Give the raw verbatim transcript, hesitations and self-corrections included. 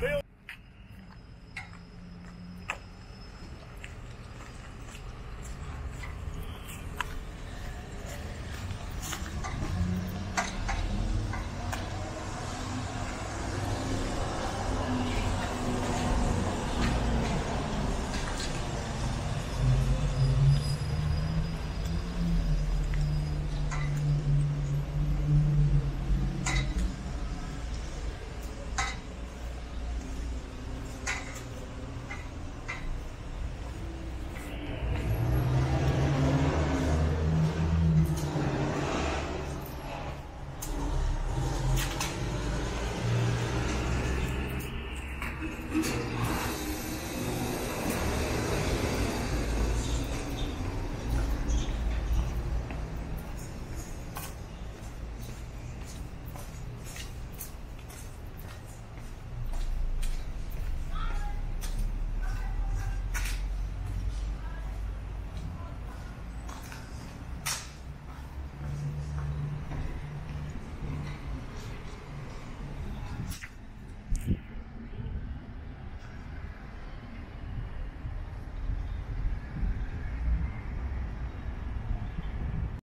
Bill